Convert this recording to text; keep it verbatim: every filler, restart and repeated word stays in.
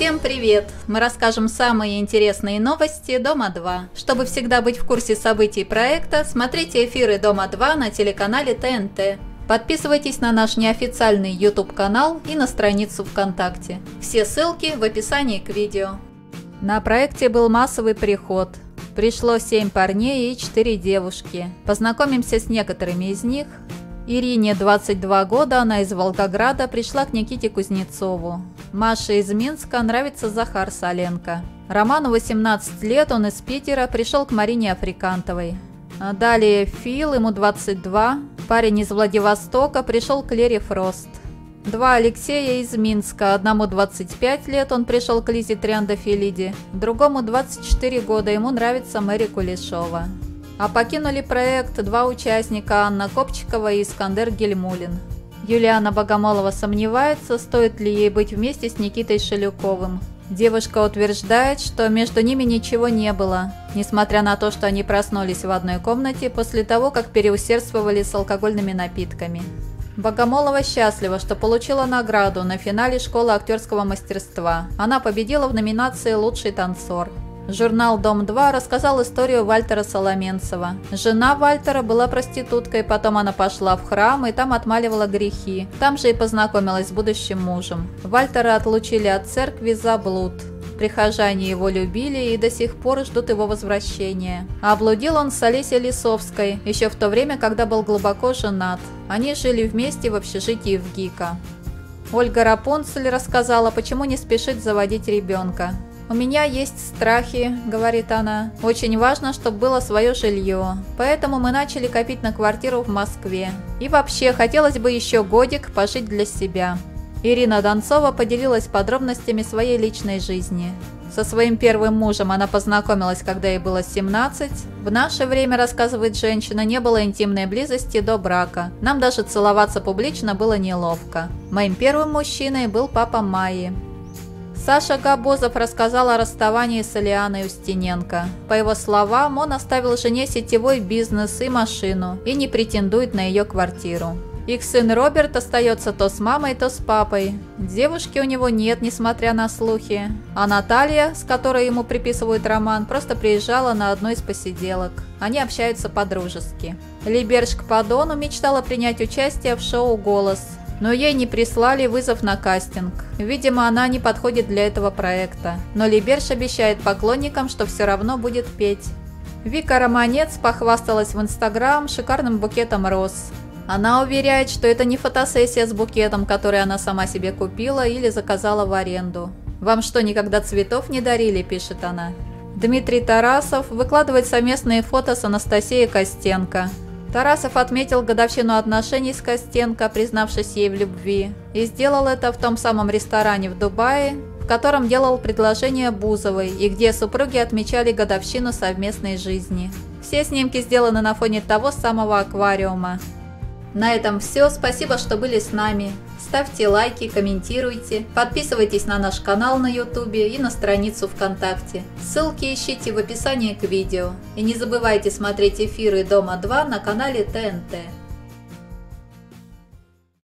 Всем привет! Мы расскажем самые интересные новости Дома два. Чтобы всегда быть в курсе событий проекта, смотрите эфиры Дома два на телеканале Т Н Т. Подписывайтесь на наш неофициальный YouTube-канал и на страницу ВКонтакте. Все ссылки в описании к видео. На проекте был массовый приход. Пришло семь парней и четыре девушки. Познакомимся с некоторыми из них. Ирине двадцать два года, она из Волгограда, пришла к Никите Кузнецову. Маше из Минска нравится Захар Саленко. Роману восемнадцать лет, он из Питера, пришел к Марине Африкантовой. Далее Фил, ему двадцать два, парень из Владивостока, пришел к Лере Фрост. Два Алексея из Минска, одному двадцать пять лет, он пришел к Лизе Триандафилиди, другому двадцать четыре года, ему нравится Мэри Кулешова. А покинули проект два участника, Анна Копчикова и Искандер Гельмулин. Юлианна Богомолова сомневается, стоит ли ей быть вместе с Никитой Шалюковым. Девушка утверждает, что между ними ничего не было, несмотря на то, что они проснулись в одной комнате после того, как переусердствовали с алкогольными напитками. Богомолова счастлива, что получила награду на финале школы актерского мастерства. Она победила в номинации «Лучший танцор». Журнал «Дом два» рассказал историю Вальтера Соломенцева. Жена Вальтера была проституткой, потом она пошла в храм и там отмаливала грехи. Там же и познакомилась с будущим мужем. Вальтера отлучили от церкви за блуд. Прихожане его любили и до сих пор ждут его возвращения. Облудил он с Олесей Лисовской, еще в то время, когда был глубоко женат. Они жили вместе в общежитии ВГИКа. Ольга Рапунцель рассказала, почему не спешит заводить ребенка. «У меня есть страхи», – говорит она. «Очень важно, чтобы было свое жилье. Поэтому мы начали копить на квартиру в Москве. И вообще, хотелось бы еще годик пожить для себя». Ирина Донцова поделилась подробностями своей личной жизни. Со своим первым мужем она познакомилась, когда ей было семнадцать. В наше время, рассказывает женщина, не было интимной близости до брака. Нам даже целоваться публично было неловко. Моим первым мужчиной был папа Майи. Саша Гобозов рассказал о расставании с Алианой Устиненко. По его словам, он оставил жене сетевой бизнес и машину и не претендует на ее квартиру. Их сын Роберт остается то с мамой, то с папой. Девушки у него нет, несмотря на слухи. А Наталья, с которой ему приписывают роман, просто приезжала на одну из посиделок. Они общаются по-дружески. Либерж Кпадону мечтала принять участие в шоу «Голос», но ей не прислали вызов на кастинг. Видимо, она не подходит для этого проекта. Но Либерж обещает поклонникам, что все равно будет петь. Вика Романец похвасталась в Instagram шикарным букетом роз. Она уверяет, что это не фотосессия с букетом, который она сама себе купила или заказала в аренду. «Вам что, никогда цветов не дарили?» – пишет она. Дмитрий Тарасов выкладывает совместные фото с Анастасией Костенко. Тарасов отметил годовщину отношений с Костенко, признавшись ей в любви, и сделал это в том самом ресторане в Дубае, в котором делал предложение Бузовой и где супруги отмечали годовщину совместной жизни. Все снимки сделаны на фоне того самого аквариума. На этом все, спасибо, что были с нами. Ставьте лайки, комментируйте, подписывайтесь на наш канал на YouTube и на страницу ВКонтакте. Ссылки ищите в описании к видео. И не забывайте смотреть эфиры Дома два на канале Т Н Т.